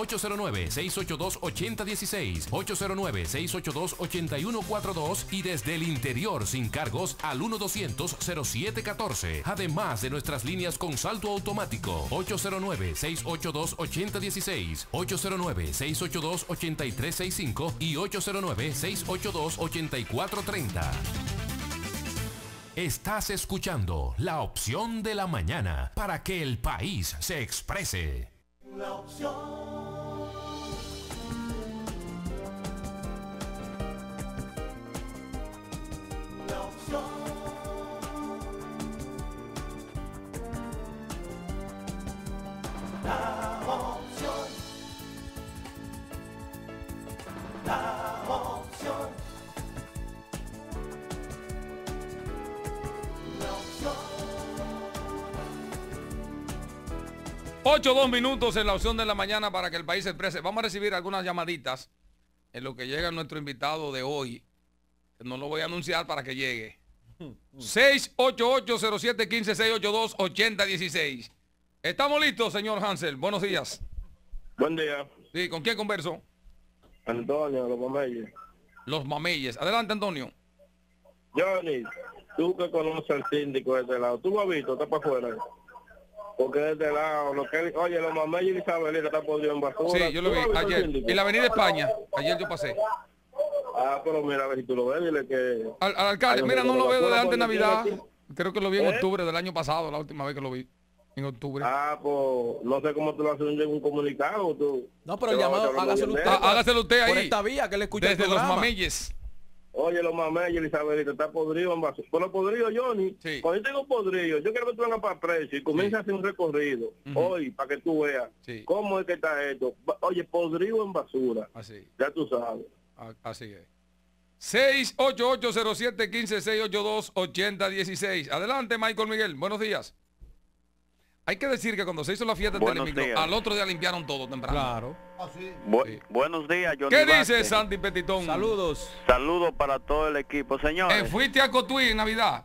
809-682-8016, 809-682-8142 y desde el interior sin cargos al 1-200-0714. Además de nuestras líneas con saldo automático, 809-682-8016, 809-682-8365 y 809-682-8430. Estás escuchando La Opción de la Mañana para que el país se exprese. La Opción. Ocho, 2 minutos en La Opción de la Mañana para que el país se exprese. Vamos a recibir algunas llamaditas en lo que llega nuestro invitado de hoy. No lo voy a anunciar para que llegue. 688-0715, 682-8016. ¿Estamos listos, señor Hansel? Buenos días. Buen día. Sí, ¿con quién converso? Antonio, Los Mameyes. Los Mameyes. Adelante, Antonio. Johnny, tú que conoces al síndico de este lado, tú lo has visto, está para afuera. Porque de este lado, lo que, oye, Los Mameyes y Isabelita están podridos en basura. Sí, yo lo vi ayer, en la avenida España, ayer yo pasé. Ah, pero mira, a ver si tú lo ves, dile que... Al alcalde, mira, no lo veo desde antes de Navidad, creo que lo vi en octubre del año pasado, la última vez que lo vi, en octubre. Ah, pues, no sé cómo tú lo haces en un comunicado, tú... No, pero el llamado, hágaselo usted ahí, por esta vía que le escuché desde Los Mameyes. Oye, Los Mameyes, Isabelita, está podrido en basura. Pero podrido, Johnny, sí. Cuando yo tengo podrido, yo quiero que tú vengas para precio y comiences, sí, a hacer un recorrido, hoy, para que tú veas, sí, cómo es que está esto. Oye, podrido en basura. Así. Ya tú sabes. Así es. 688-0715, 682-8016. Adelante, Michael Miguel. Buenos días. Hay que decir que cuando se hizo la fiesta de Telemicro, al otro día limpiaron todo temprano. Claro. Ah, sí. Sí. Buenos días, Johnny. ¿Qué dice Sandy Petitón? Saludos. Saludos para todo el equipo, señores. ¿Fuiste a Cotuí en Navidad?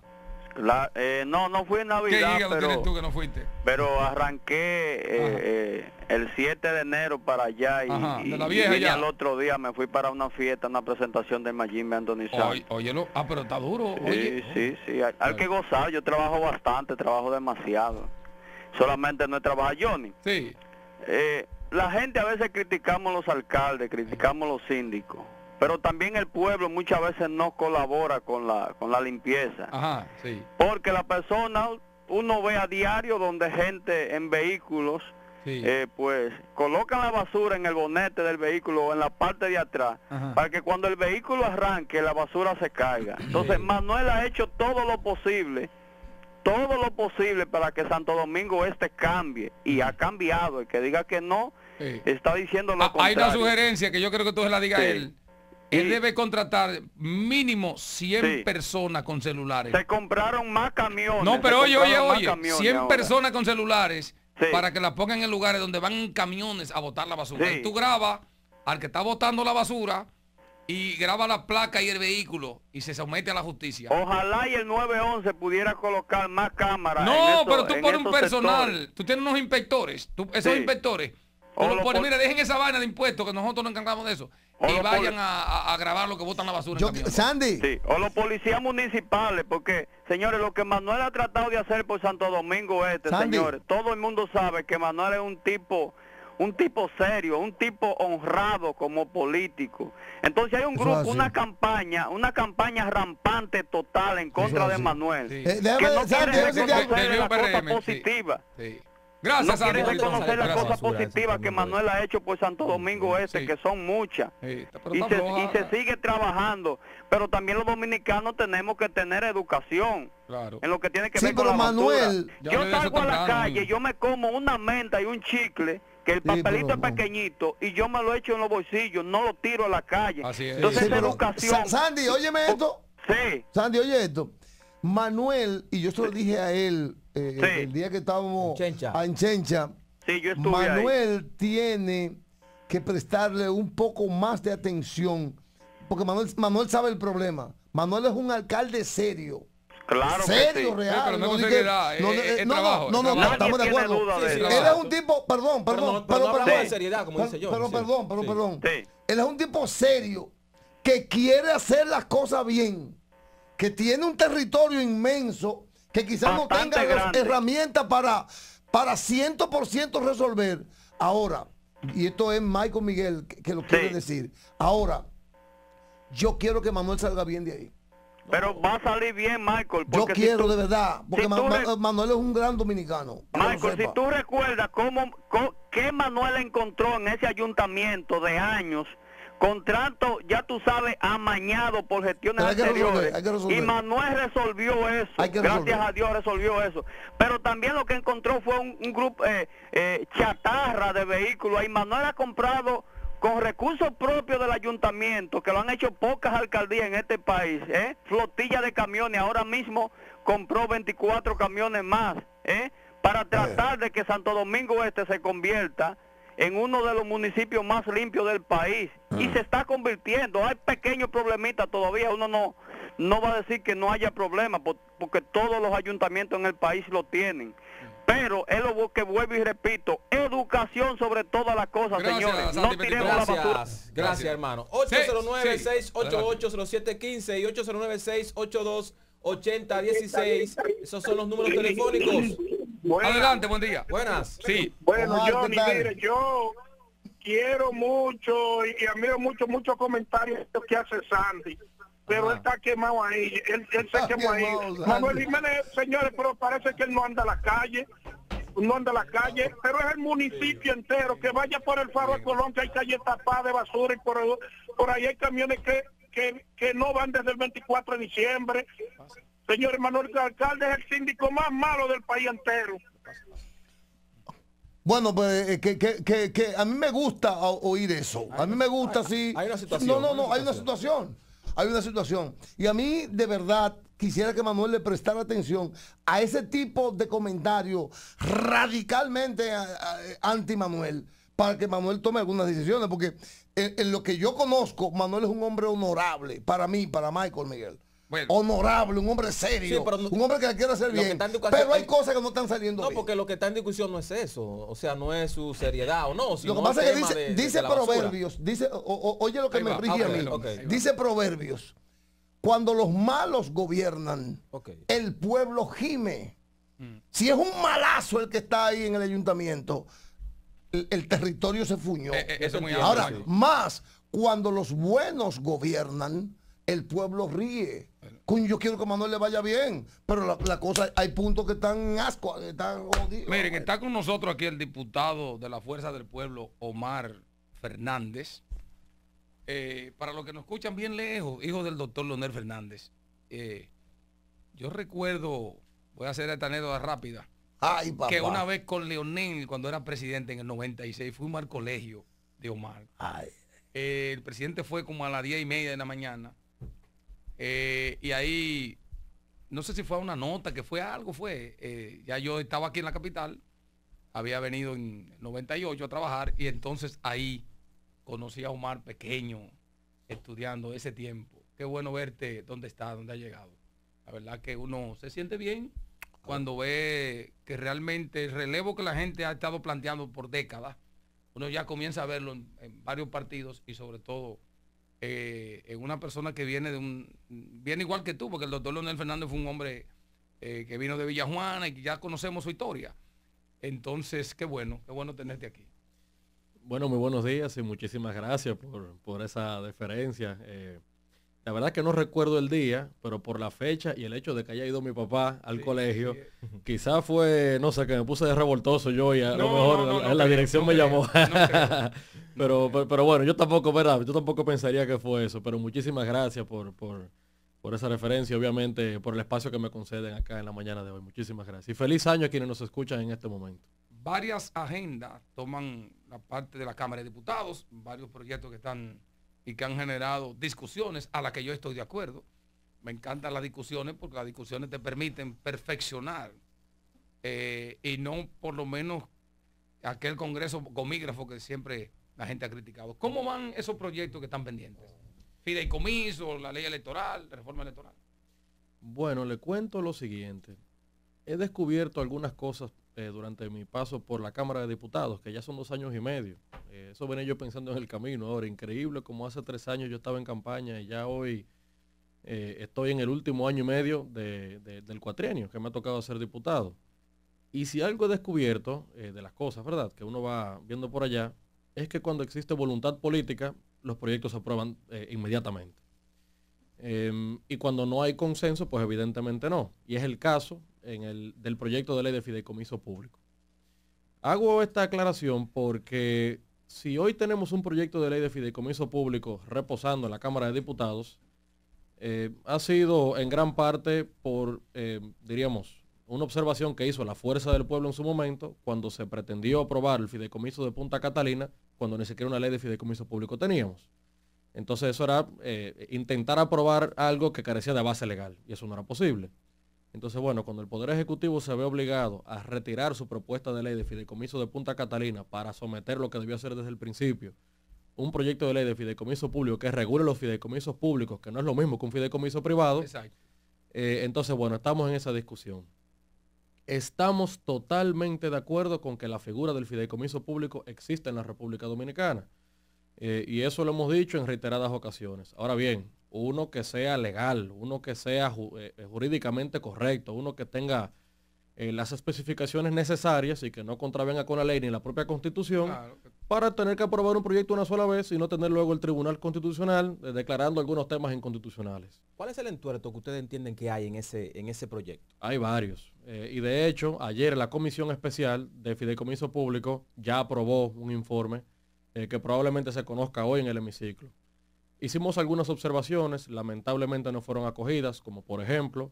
No fui en Navidad. ¿Qué hígado tienes tú que no fuiste? Pero arranqué el 7 de enero para allá y, ajá, de la vieja y ya. Al otro día me fui para una fiesta, una presentación de Majime Anthony Sanz. Óyelo, pero está duro. Sí, oye. Sí. Hay que gozar, yo trabajo bastante, trabajo demasiado. Solamente no trabaja Johnny. Sí. La gente a veces criticamos los alcaldes, criticamos los síndicos, pero también el pueblo muchas veces no colabora con la limpieza. Ajá, sí. Porque la persona, uno ve a diario donde gente en vehículos, sí, pues colocan la basura en el bonete del vehículo o en la parte de atrás, ajá, para que cuando el vehículo arranque la basura se caiga. Entonces, sí, Manuel ha hecho todo lo posible para que Santo Domingo Este cambie, y ha cambiado. El que diga que no, sí, está diciendo lo contrario. Hay una sugerencia que yo creo que tú se la diga, sí, él. Él debe contratar mínimo 100, sí, personas con celulares. Se compraron más camiones. No, pero oye, 100 ahora. Personas con celulares, sí, para que la pongan en lugares donde van camiones a botar la basura. Sí. Y tú grabas al que está botando la basura y graba la placa y el vehículo y se somete a la justicia. Ojalá y el 911 pudiera colocar más cámaras. No, pero tú pones un personal, sectores. Tú tienes unos inspectores, esos, sí, inspectores. Mira, dejen esa vaina de impuestos que nosotros nos encargamos de eso. Y vayan a grabar lo que botan la basura. Sandy. Sí, o los policías municipales, porque, señores, lo que Manuel ha tratado de hacer por Santo Domingo Este, Sandy, señores, todo el mundo sabe que Manuel es un tipo serio, un tipo honrado como político. Entonces hay un grupo, una campaña rampante total en contra de Manuel. Sí. Que no quiere reconocer la cosa positiva. Sí. Gracias, no quiere reconocer las cosas positivas que Manuel ha hecho por Santo Domingo Este, sí, que son muchas. Sí. Y se sigue trabajando. Pero también los dominicanos tenemos que tener educación. Claro. En lo que tiene que ver con la Manuel, basura. Yo salgo a la calle, yo me como una menta y un chicle, que el papelito es pequeñito y yo me lo echo en los bolsillos, no lo tiro a la calle. Así es. Entonces, educación. Sandy, óyeme esto. Sí. Sandy, oye esto. Manuel, y yo se lo dije a él el día que estábamos en Chencha, sí, yo estuve Manuel ahí. Tiene que prestarle un poco más de atención, porque Manuel sabe el problema. Manuel es un alcalde serio. Claro, serio, que sí. Real. Pero no es seriedad, es trabajo. No, estamos de acuerdo. Sí, él es un tipo, perdón. Él es un tipo serio que quiere hacer las cosas bien, que tiene un territorio inmenso, que quizás no tenga las herramientas para 100% resolver. Ahora, y esto es Michael Miguel que lo quiere decir, ahora, yo quiero que Manuel salga bien de ahí. Pero va a salir bien, Michael. Yo quiero, de verdad, porque Manuel es un gran dominicano. Michael, si tú recuerdas qué Manuel encontró en ese ayuntamiento de años, contrato, ya tú sabes, amañado por gestiones anteriores. Y Manuel resolvió eso. Gracias a Dios resolvió eso. Pero también lo que encontró fue un grupo chatarra de vehículos. Y Manuel ha comprado con recursos propios del ayuntamiento, que lo han hecho pocas alcaldías en este país, flotilla de camiones. Ahora mismo compró 24 camiones más, para tratar de que Santo Domingo Este se convierta en uno de los municipios más limpios del país. Y se está convirtiendo. Hay pequeños problemitas todavía, uno no va a decir que no haya problemas, porque todos los ayuntamientos en el país lo tienen. Pero es lo que vuelvo y repito, educación sobre todas las cosas, señores. No tiremos la basura. Gracias, hermano. 809-688-0715 y 809-682-8016. Esos son los números telefónicos. Buenas. Adelante, buen día. Buenas. Sí. Bueno, Johnny, mire, yo quiero mucho y admiro muchos comentarios que hace Sandy. Pero él está quemado ahí, él se quemó ahí. Manuel Jiménez, señores, pero parece que él no anda a la calle, pero es el municipio entero, que vaya por el Faro de Colón, que hay calles tapadas de basura, y por ahí hay camiones que no van desde el 24 de diciembre. Señor Manuel, el alcalde es el síndico más malo del país entero. Bueno, pues que a mí me gusta oír eso, a mí me gusta, sí. Hay una situación. Hay una situación. Hay una situación. Y a mí, de verdad, quisiera que Manuel le prestara atención a ese tipo de comentarios radicalmente anti-Manuel, para que Manuel tome algunas decisiones. Porque en lo que yo conozco, Manuel es un hombre honorable, para mí, para Michael Miguel. Bueno. Honorable, un hombre serio, un hombre que le quiere hacer bien, pero hay cosas que no están saliendo bien. No, porque lo que está en discusión no es eso, o sea, no es su seriedad o no, sino lo que pasa es que dice proverbios, dice, oye lo que me rige a mí, dice proverbios, cuando los malos gobiernan, el pueblo gime. Si es un malazo el que está ahí en el ayuntamiento, el territorio se fuñó. Ahora, más cuando los buenos gobiernan, el pueblo ríe. Yo quiero que Manuel le vaya bien, pero la cosa, hay puntos que están asco, que están jodidos. Miren, está con nosotros aquí el diputado de la Fuerza del Pueblo, Omar Fernández. Para los que nos escuchan bien lejos, hijo del doctor Leonel Fernández. Yo recuerdo, voy a hacer esta anécdota rápida, que una vez con Leonel, cuando era presidente en el 96, fuimos al colegio de Omar. El presidente fue como a las 10:30 de la mañana. Y ahí, no sé si fue una nota, que fue algo, ya yo estaba aquí en la capital, había venido en 98 a trabajar, y entonces ahí conocí a Omar pequeño, estudiando ese tiempo. Qué bueno verte donde está, donde ha llegado. La verdad que uno se siente bien cuando ve que realmente el relevo que la gente ha estado planteando por décadas, uno ya comienza a verlo en varios partidos, y sobre todo en una persona que viene viene igual que tú, porque el doctor Leonel Fernández fue un hombre que vino de Villajuana, y ya conocemos su historia. Entonces, qué bueno tenerte aquí. Bueno, muy buenos días y muchísimas gracias por esa deferencia. La verdad que no recuerdo el día, pero por la fecha y el hecho de que haya ido mi papá al colegio, quizás fue, no sé, que me puse de revoltoso yo, y a lo mejor la dirección me llamó. Pero bueno, yo tampoco, ¿verdad? Yo tampoco pensaría que fue eso, pero muchísimas gracias por esa referencia, obviamente, por el espacio que me conceden acá en la mañana de hoy. Muchísimas gracias. Y feliz año a quienes nos escuchan en este momento. Varias agendas toman la parte de la Cámara de Diputados, varios proyectos que están y que han generado discusiones a las que yo estoy de acuerdo. Me encantan las discusiones, porque las discusiones te permiten perfeccionar, y no, por lo menos, aquel congreso gomígrafo que siempre la gente ha criticado. ¿Cómo van esos proyectos que están pendientes? Fideicomiso, la ley electoral, reforma electoral. Bueno, le cuento lo siguiente. He descubierto algunas cosas durante mi paso por la Cámara de Diputados, que ya son 2 años y medio. Eso venía yo pensando en el camino. Ahora, increíble, como hace 3 años yo estaba en campaña y ya hoy estoy en el último año y medio del cuatrienio que me ha tocado ser diputado. Y si algo he descubierto de las cosas, ¿verdad?, que uno va viendo por allá, es que cuando existe voluntad política, los proyectos se aprueban inmediatamente. Y cuando no hay consenso, pues evidentemente no. Y es el caso del proyecto de ley de fideicomiso público. Hago esta aclaración porque si hoy tenemos un proyecto de ley de fideicomiso público reposando en la Cámara de Diputados, ha sido en gran parte por, diríamos, una observación que hizo la Fuerza del Pueblo en su momento, cuando se pretendió aprobar el fideicomiso de Punta Catalina, cuando ni siquiera una ley de fideicomiso público teníamos. Entonces eso era intentar aprobar algo que carecía de base legal, y eso no era posible. Entonces, bueno, cuando el Poder Ejecutivo se ve obligado a retirar su propuesta de ley de fideicomiso de Punta Catalina para someter lo que debió hacer desde el principio, un proyecto de ley de fideicomiso público que regule los fideicomisos públicos, que no es lo mismo que un fideicomiso privado. Exacto. Entonces, bueno, estamos en esa discusión. Estamos totalmente de acuerdo con que la figura del fideicomiso público existe en la República Dominicana. Y eso lo hemos dicho en reiteradas ocasiones. Ahora bien, uno que sea legal, uno que sea jurídicamente correcto, uno que tenga las especificaciones necesarias y que no contravenga con la ley ni la propia Constitución, claro, para tener que aprobar un proyecto una sola vez y no tener luego el Tribunal Constitucional declarando algunos temas inconstitucionales. ¿Cuál es el entuerto que ustedes entienden que hay en ese proyecto? Hay varios. Y de hecho, ayer la Comisión Especial de Fideicomiso Público ya aprobó un informe que probablemente se conozca hoy en el hemiciclo. Hicimos algunas observaciones, lamentablemente no fueron acogidas, como por ejemplo,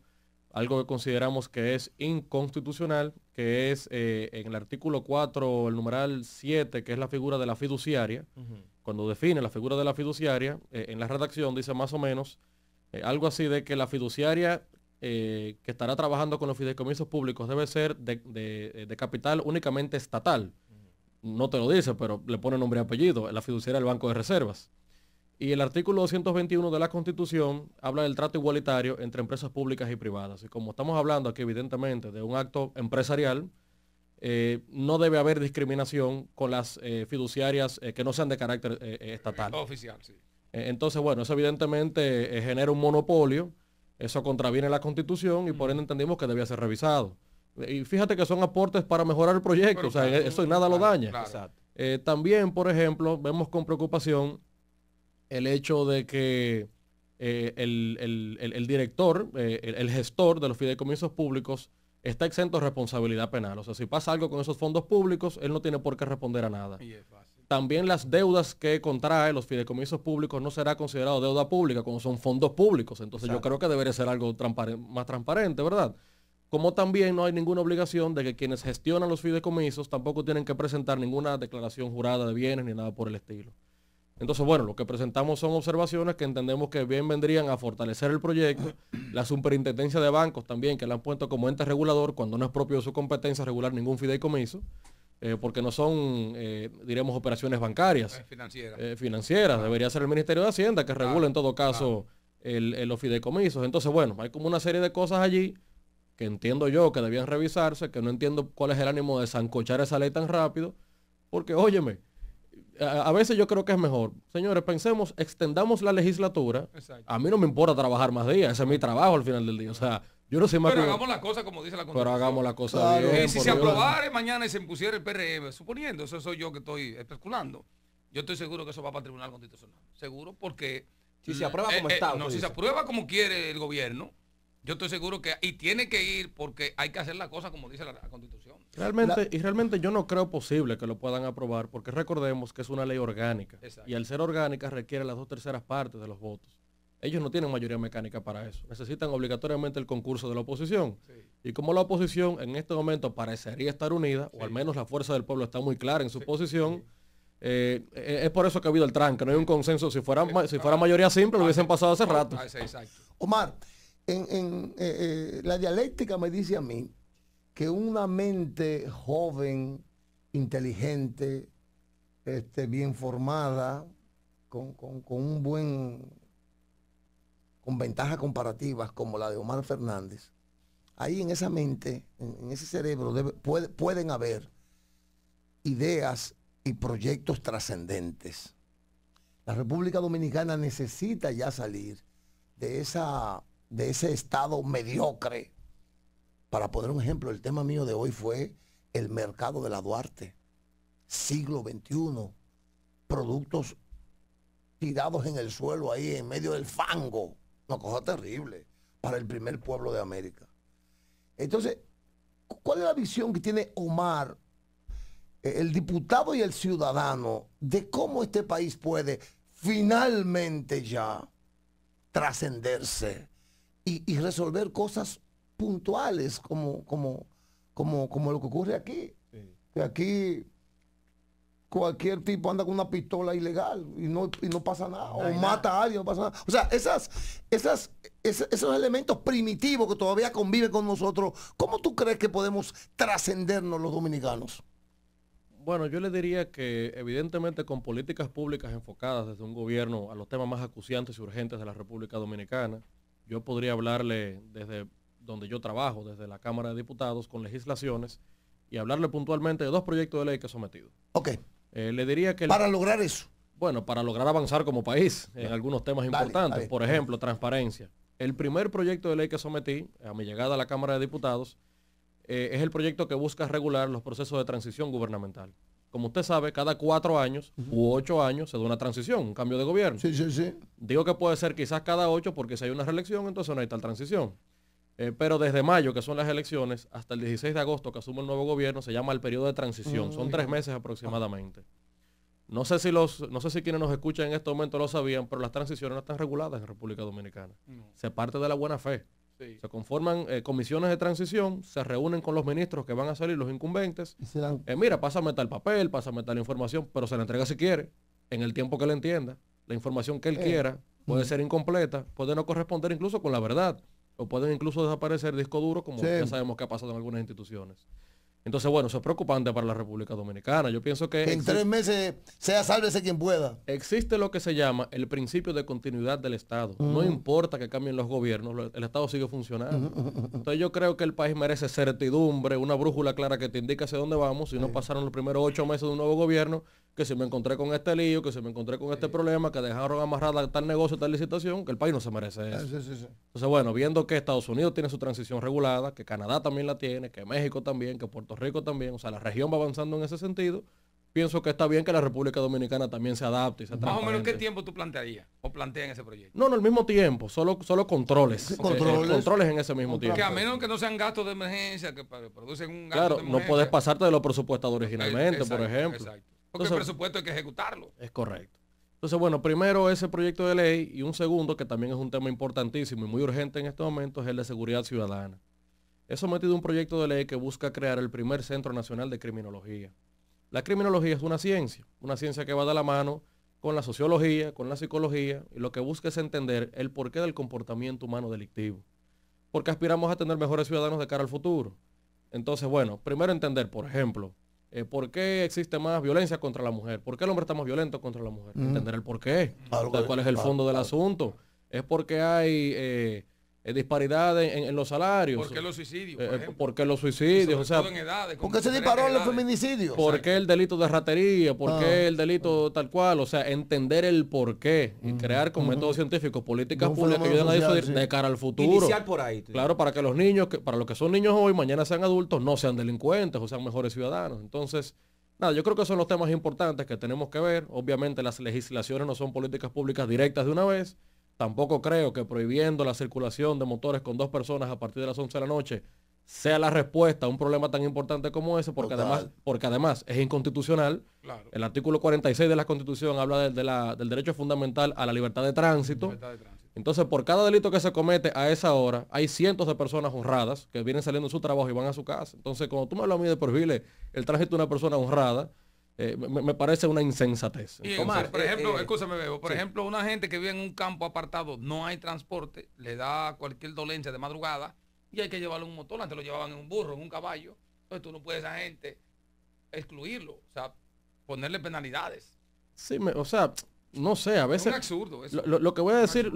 algo que consideramos que es inconstitucional, que es en el artículo 4, el numeral 7, que es la figura de la fiduciaria. Uh-huh. Cuando define la figura de la fiduciaria, en la redacción dice más o menos algo así de que la fiduciaria que estará trabajando con los fideicomisos públicos debe ser de capital únicamente estatal. No te lo dice, pero le pone nombre y apellido, la fiduciaria del Banco de Reservas. Y el artículo 221 de la Constitución habla del trato igualitario entre empresas públicas y privadas. Y como estamos hablando aquí evidentemente de un acto empresarial, no debe haber discriminación con las fiduciarias que no sean de carácter estatal. Oficial, sí. Entonces, bueno, eso evidentemente genera un monopolio, eso contraviene la Constitución y por ende entendimos que debía ser revisado. Y fíjate que son aportes para mejorar el proyecto, pero, o sea, claro, eso y nada lo daña. Claro. Exacto. También, por ejemplo, vemos con preocupación el hecho de que el director, el gestor de los fideicomisos públicos está exento de responsabilidad penal. O sea, si pasa algo con esos fondos públicos, él no tiene por qué responder a nada. Y es fácil. También las deudas que contrae los fideicomisos públicos no será considerado deuda pública cuando son fondos públicos. Entonces, exacto, yo creo que debería ser algo más transparente, ¿verdad? Como también no hay ninguna obligación de que quienes gestionan los fideicomisos tampoco tienen que presentar ninguna declaración jurada de bienes ni nada por el estilo. Entonces, bueno, lo que presentamos son observaciones que entendemos que bien vendrían a fortalecer el proyecto. La superintendencia de bancos también, que la han puesto como ente regulador cuando no es propio de su competencia regular ningún fideicomiso, porque no son, diremos, operaciones bancarias. Financieras. Debería ser el Ministerio de Hacienda que regule en todo caso los fideicomisos. Entonces, bueno, hay como una serie de cosas allí que entiendo yo que debían revisarse, que no entiendo cuál es el ánimo de zancochar esa ley tan rápido, porque, óyeme, a veces yo creo que es mejor. Señores, pensemos, extendamos la legislatura. Exacto. A mí no me importa trabajar más días, ese es mi trabajo al final del día, o sea, yo no sé más. Pero hagamos la cosa como dice la Constitución. Pero hagamos la cosa, claro, bien. Si se aprobara mañana y se impusiera el PRM, suponiendo, eso soy yo que estoy especulando, yo estoy seguro que eso va para el Tribunal Constitucional. Seguro, porque si se aprueba como está. No, si se aprueba como quiere el gobierno, yo estoy seguro que, y tiene que ir porque hay que hacer la cosa como dice la Constitución. Realmente yo no creo posible que lo puedan aprobar porque recordemos que es una ley orgánica. Exacto. Y al ser orgánica requiere las 2/3 partes de los votos. Ellos no tienen mayoría mecánica para eso. Necesitan obligatoriamente el concurso de la oposición. Sí. Y como la oposición en este momento parecería estar unida, sí, o al menos la Fuerza del Pueblo está muy clara en su sí, posición, sí. Es por eso que ha habido el tranque, no hay un consenso. Si fuera mayoría simple, lo hubiesen pasado hace rato. Exacto. Omar, la dialéctica me dice a mí que una mente joven, inteligente, bien formada, con un buen con ventajas comparativas como la de Omar Fernández, ahí en esa mente, en ese cerebro, pueden haber ideas y proyectos trascendentes. La República Dominicana necesita ya salir de ese estado mediocre. Para poner un ejemplo, el tema mío de hoy fue el mercado de la Duarte, siglo XXI, productos tirados en el suelo ahí, en medio del fango, una cosa terrible para el primer pueblo de América. Entonces, ¿cuál es la visión que tiene Omar, el diputado y el ciudadano, de cómo este país puede finalmente ya trascenderse y resolver cosas puntuales como lo que ocurre aquí? Sí. Que aquí cualquier tipo anda con una pistola ilegal y no pasa nada, o mata a alguien, no pasa nada. O sea, esos elementos primitivos que todavía conviven con nosotros, ¿cómo tú crees que podemos trascendernos los dominicanos? Bueno, yo le diría que evidentemente con políticas públicas enfocadas desde un gobierno a los temas más acuciantes y urgentes de la República Dominicana. Yo podría hablarle desde donde yo trabajo, desde la Cámara de Diputados, con legislaciones, y hablarle puntualmente de dos proyectos de ley que he sometido. Ok. Le diría que... ¿Para lograr eso? Bueno, para lograr avanzar como país en algunos temas importantes. Dale. Por ejemplo, transparencia. El primer proyecto de ley que sometí a mi llegada a la Cámara de Diputados es el proyecto que busca regular los procesos de transición gubernamental. Como usted sabe, cada 4 años u 8 años se da una transición, un cambio de gobierno. Sí, sí, sí. Digo que puede ser quizás cada 8 porque si hay una reelección, entonces no hay tal transición. Pero desde mayo, que son las elecciones, hasta el 16 de agosto, que asume el nuevo gobierno, se llama el periodo de transición. Son 3 meses aproximadamente. No sé si quienes nos escuchan en este momento lo sabían, pero las transiciones no están reguladas en República Dominicana. No. Se parte de la buena fe. Sí. Se conforman comisiones de transición, se reúnen con los ministros que van a salir, los incumbentes. Y se dan... mira, pásame tal papel, pásame tal información, pero se la entrega si quiere, en el tiempo que él entienda. La información que él quiera puede ser incompleta, puede no corresponder incluso con la verdad, o pueden incluso desaparecer disco duro, como ya sabemos que ha pasado en algunas instituciones. Entonces, bueno, eso es preocupante para la República Dominicana. Yo pienso que... En 3 meses, sea sálvese quien pueda. Existe lo que se llama el principio de continuidad del Estado. No importa que cambien los gobiernos, el Estado sigue funcionando. Entonces yo creo que el país merece certidumbre, una brújula clara que te indica hacia dónde vamos. Si no pasaron los primeros 8 meses de un nuevo gobierno, que si me encontré con este lío, que si me encontré con este problema, que dejaron amarrada tal negocio, tal licitación, que el país no se merece eso. Sí, sí, sí. Entonces, bueno, viendo que Estados Unidos tiene su transición regulada, que Canadá también la tiene, que México también, que Puerto Rico también, o sea, la región va avanzando en ese sentido, pienso que está bien que la República Dominicana también se adapte y sea transparente. Más o menos, ¿qué tiempo tú plantearías o plantean ese proyecto? No, no, el mismo tiempo, solo controles. Okay. Controles en ese mismo tiempo. Que a menos que no sean gastos de emergencia, que producen un gasto de emergencia. No puedes pasarte de lo presupuestado originalmente, exacto, por ejemplo. Exacto. Porque entonces, el presupuesto hay que ejecutarlo. Es correcto. Entonces, bueno, primero ese proyecto de ley y un segundo, que también es un tema importantísimo y muy urgente en estos momentos, es el de seguridad ciudadana. He sometido un proyecto de ley que busca crear el primer Centro Nacional de Criminología. La criminología es una ciencia que va de la mano con la sociología, con la psicología, y lo que busca es entender el porqué del comportamiento humano delictivo. Porque aspiramos a tener mejores ciudadanos de cara al futuro. Entonces, bueno, primero entender, por ejemplo, ¿por qué existe más violencia contra la mujer? ¿Por qué el hombre está más violento contra la mujer? Entender el por qué. Claro, ¿cuál es el fondo del asunto? ¿Es porque hay disparidad en los salarios? ¿Por qué los suicidios? ¿Por qué los suicidios? O sea, ¿por qué se disparó los feminicidios? ¿Por qué el delito de ratería? ¿Por qué el delito tal cual? O sea, entender el por qué y crear con métodos científicos políticas públicas que ayuden a disuadir de cara al futuro. Iniciar por ahí. Claro, para que los niños, para los que son niños hoy, mañana sean adultos, no sean delincuentes o sean mejores ciudadanos. Entonces, nada, yo creo que son los temas importantes que tenemos que ver. Obviamente las legislaciones no son políticas públicas directas de una vez. Tampoco creo que prohibiendo la circulación de motores con 2 personas a partir de las 11 de la noche sea la respuesta a un problema tan importante como ese, porque además es inconstitucional. Claro. El artículo 46 de la Constitución habla del derecho fundamental a la libertad de tránsito. Entonces, por cada delito que se comete a esa hora, hay cientos de personas honradas que vienen saliendo de su trabajo y van a su casa. Entonces, cuando tú me hablas a mí de prohibirle el tránsito a una persona honrada, me parece una insensatez. Entonces, Omar, por ejemplo, escúchame, Bebo, por ejemplo, una gente que vive en un campo apartado, no hay transporte, le da cualquier dolencia de madrugada y hay que llevarle un motor. Antes lo llevaban en un burro, en un caballo. Entonces tú no puedes a esa gente excluirlo, o sea, ponerle penalidades. Sí, o sea, no sé, a veces... Es un absurdo eso. Lo que voy a decir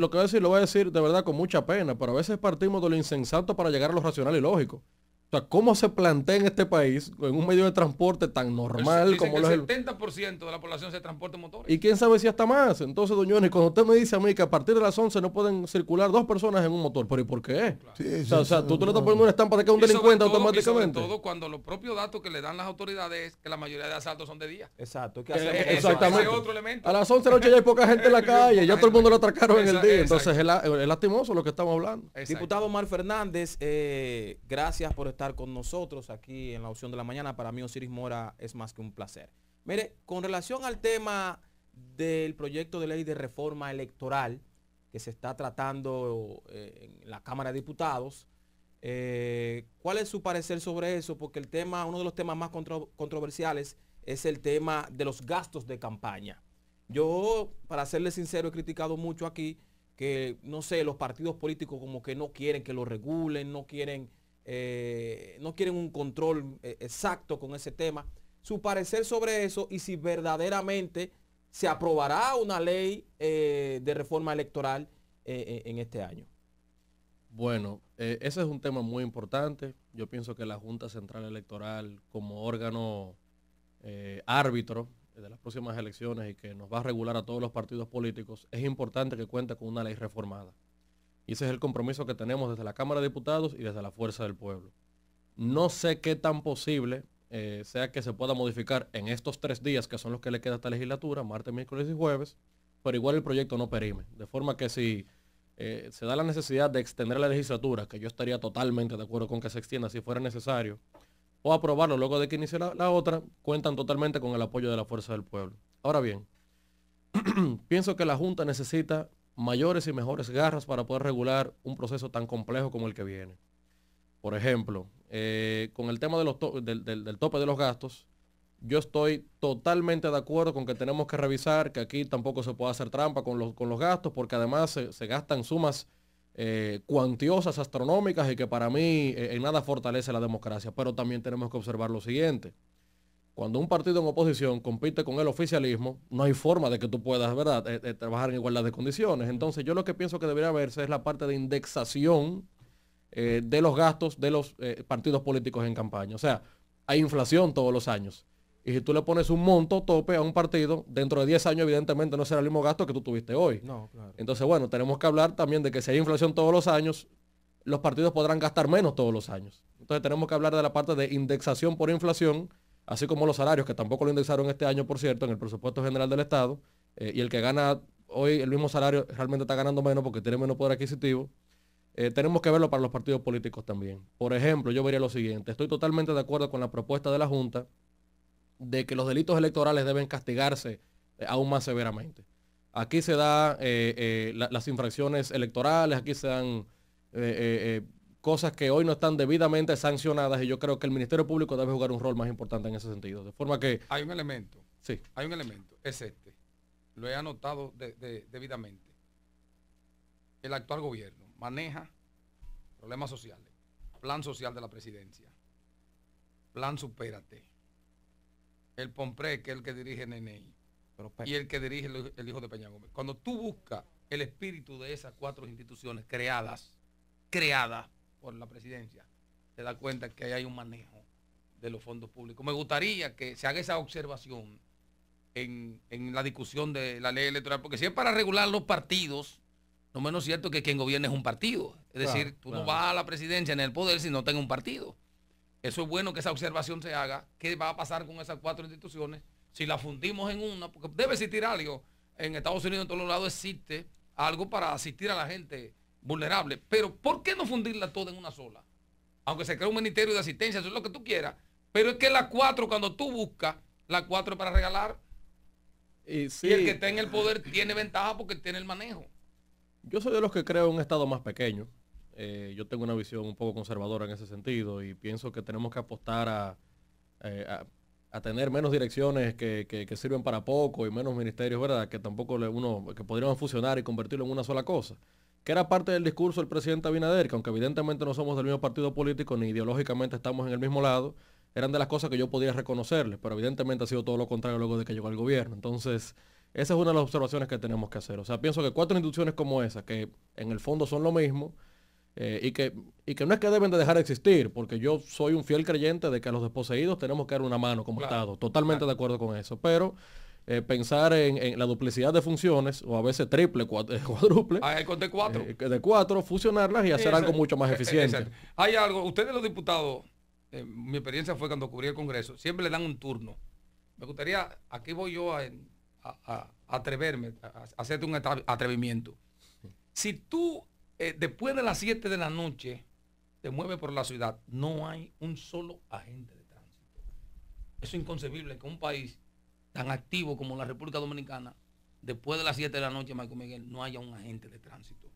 de verdad con mucha pena, pero a veces partimos de lo insensato para llegar a lo racional y lógico. O sea, ¿cómo se plantea en este país, en un medio de transporte tan normal como lo es el 70% de la población se transporta en motores? Y quién sabe si hasta más. Entonces, doñones, cuando usted me dice a mí que a partir de las 11 no pueden circular dos personas en un motor, ¿pero y por qué? Claro. Sí, o sea, tú le estás poniendo una estampa de que es un delincuente automáticamente. Sobre todo cuando los propios datos que le dan las autoridades es que la mayoría de asaltos son de día. Exacto. ¿Qué hacemos? Exactamente. Ese otro elemento. A las 11 de la noche ya hay poca gente en la calle, ya todo el mundo lo atracaron en el día. Entonces, es lastimoso lo que estamos hablando. Exacto. Diputado Omar Fernández, gracias por estar con nosotros aquí en la opción de la mañana. Para mí Osiris Mora es más que un placer. Mire, con relación al tema del proyecto de ley de reforma electoral que se está tratando en la Cámara de Diputados, ¿cuál es su parecer sobre eso? Porque el tema, uno de los temas más controversiales es el tema de los gastos de campaña. Yo, para serle sincero, he criticado mucho aquí que, no sé, los partidos políticos como que no quieren que lo regulen, no quieren un control exacto con ese tema. Su parecer sobre eso y si verdaderamente se aprobará una ley de reforma electoral en este año. Bueno, ese es un tema muy importante. Yo pienso que la Junta Central Electoral como órgano árbitro de las próximas elecciones y que nos va a regular a todos los partidos políticos, es importante que cuente con una ley reformada. Y ese es el compromiso que tenemos desde la Cámara de Diputados y desde la Fuerza del Pueblo. No sé qué tan posible sea que se pueda modificar en estos 3 días, que son los que le queda a esta legislatura, martes, miércoles y jueves, pero igual el proyecto no perime. De forma que si se da la necesidad de extender la legislatura, que yo estaría totalmente de acuerdo con que se extienda si fuera necesario, o aprobarlo luego de que inicie la otra, cuentan totalmente con el apoyo de la Fuerza del Pueblo. Ahora bien, pienso que la Junta necesita mayores y mejores garras para poder regular un proceso tan complejo como el que viene. Por ejemplo, con el tema de del tope de los gastos, yo estoy totalmente de acuerdo con que tenemos que revisar que aquí tampoco se puede hacer trampa con los gastos, porque además se gastan sumas cuantiosas, astronómicas, y que para mí en nada fortalece la democracia. Pero también tenemos que observar lo siguiente. Cuando un partido en oposición compite con el oficialismo, no hay forma de que tú puedas, ¿verdad?, trabajar en igualdad de condiciones. Entonces, yo lo que pienso que debería verse es la parte de indexación de los gastos de los partidos políticos en campaña. O sea, hay inflación todos los años. Y si tú le pones un monto tope a un partido, dentro de 10 años evidentemente no será el mismo gasto que tú tuviste hoy. No, claro. Entonces, bueno, tenemos que hablar también de que si hay inflación todos los años, los partidos podrán gastar menos todos los años. Entonces, tenemos que hablar de la parte de indexación por inflación, así como los salarios, que tampoco lo indexaron este año, por cierto, en el presupuesto general del Estado, y el que gana hoy el mismo salario realmente está ganando menos porque tiene menos poder adquisitivo. Tenemos que verlo para los partidos políticos también. Por ejemplo, yo vería lo siguiente. Estoy totalmente de acuerdo con la propuesta de la Junta de que los delitos electorales deben castigarse aún más severamente. Aquí se dan las infracciones electorales, aquí se dan... cosas que hoy no están debidamente sancionadas, y yo creo que el Ministerio Público debe jugar un rol más importante en ese sentido. De forma que... Hay un elemento. Sí. Hay un elemento. Es este. Lo he anotado debidamente. El actual gobierno maneja problemas sociales. Plan social de la presidencia. Plan Supérate. El POMPRE, que es el que dirige Nenei. Y el que dirige el hijo de Peña Gómez. Cuando tú buscas el espíritu de esas 4 instituciones creadas por la presidencia, se da cuenta que hay un manejo de los fondos públicos. Me gustaría que se haga esa observación en la discusión de la ley electoral, porque si es para regular los partidos, no menos cierto que quien gobierna es un partido. Es decir, tú no vas a la presidencia en el poder si no tengas un partido. Eso es bueno que esa observación se haga. ¿Qué va a pasar con esas 4 instituciones? Si las fundimos en una, porque debe existir algo. En Estados Unidos, en todos los lados, existe algo para asistir a la gente vulnerable, pero ¿por qué no fundirla toda en una sola? Aunque se cree un ministerio de asistencia, eso es lo que tú quieras, pero es que las 4, cuando tú buscas, las 4 es para regalar, y el que está en el poder tiene ventaja porque tiene el manejo. Yo soy de los que creo un Estado más pequeño. Yo tengo una visión un poco conservadora en ese sentido, y pienso que tenemos que apostar a tener menos direcciones que sirven para poco, y menos ministerios, ¿verdad?, que tampoco que podrían fusionar y convertirlo en una sola cosa, que era parte del discurso del presidente Abinader, que aunque evidentemente no somos del mismo partido político, ni ideológicamente estamos en el mismo lado, eran de las cosas que yo podía reconocerle, pero evidentemente ha sido todo lo contrario luego de que llegó al gobierno. Entonces, Esa es una de las observaciones que tenemos que hacer. O sea, pienso que cuatro instituciones como esa, que en el fondo son lo mismo, y que no es que deben de dejar de existir, porque yo soy un fiel creyente de que a los desposeídos tenemos que dar una mano como claro, Estado. Totalmente de acuerdo con eso. Pero pensar en la duplicidad de funciones, o a veces triple, cuádruple. Ah, de cuatro. Fusionarlas y hacer algo mucho más eficiente. Hay algo, ustedes los diputados, mi experiencia fue cuando cubrí el Congreso, siempre le dan un turno. Me gustaría, aquí voy yo a atreverme, a hacerte un atrevimiento. Si tú después de las 7 de la noche te mueves por la ciudad, no hay un solo agente de tránsito. Eso es inconcebible que un país tan activo como la República Dominicana, después de las 7 de la noche, Michael Miguel, no haya un agente de tránsito.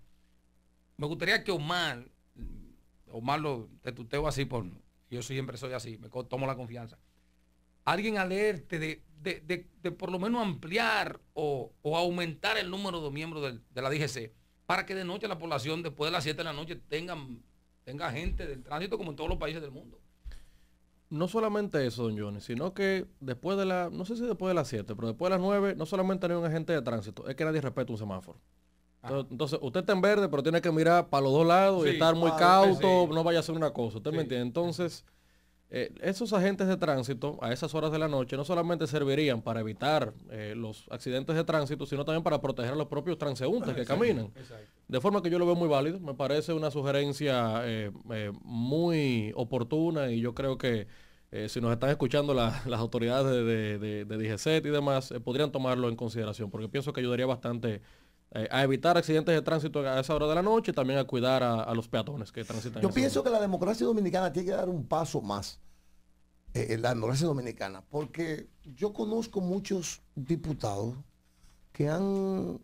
Me gustaría que Omar lo te tuteo así, por yo siempre soy así, me tomo la confianza. Alguien alerte de por lo menos ampliar o aumentar el número de miembros de la DGC para que de noche la población después de las 7 de la noche tenga gente del tránsito como en todos los países del mundo. No solamente eso, don Johnny, sino que después de la, no sé si después de las 7, pero después de las 9, no solamente hay un agente de tránsito, es que nadie respeta un semáforo. Entonces, usted está en verde, pero tiene que mirar para los dos lados, sí, y estar muy cauto, sí, no vaya a hacer una cosa, ¿usted me entiende? Entonces... esos agentes de tránsito a esas horas de la noche no solamente servirían para evitar los accidentes de tránsito, sino también para proteger a los propios transeúntes que caminan. Exacto. De forma que yo lo veo muy válido, me parece una sugerencia muy oportuna, y yo creo que si nos están escuchando las autoridades de DGCET y demás, podrían tomarlo en consideración, porque pienso que ayudaría bastante a evitar accidentes de tránsito a esa hora de la noche y también a cuidar a los peatones que transitan. Yo pienso que la democracia dominicana tiene que dar un paso más, la democracia dominicana, porque yo conozco muchos diputados que han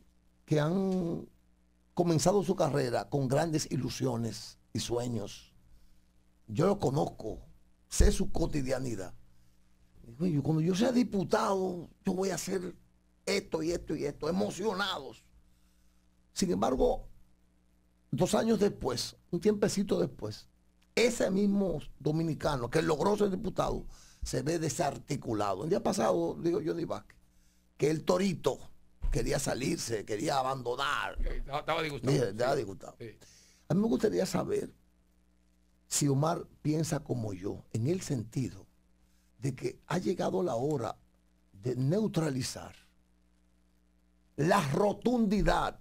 comenzado su carrera con grandes ilusiones y sueños. Yo lo conozco, sé su cotidianidad. Cuando yo sea diputado, yo voy a hacer esto y esto y esto, emocionados. Sin embargo, 2 años después, un tiempecito después, ese mismo dominicano que logró ser diputado se ve desarticulado. El día pasado, digo Johnny Vázquez, que el torito quería salirse, quería abandonar. Estaba disgustado. Estaba disgustado. Sí. A mí me gustaría saber si Omar piensa como yo, en el sentido de que ha llegado la hora de neutralizar la rotundidad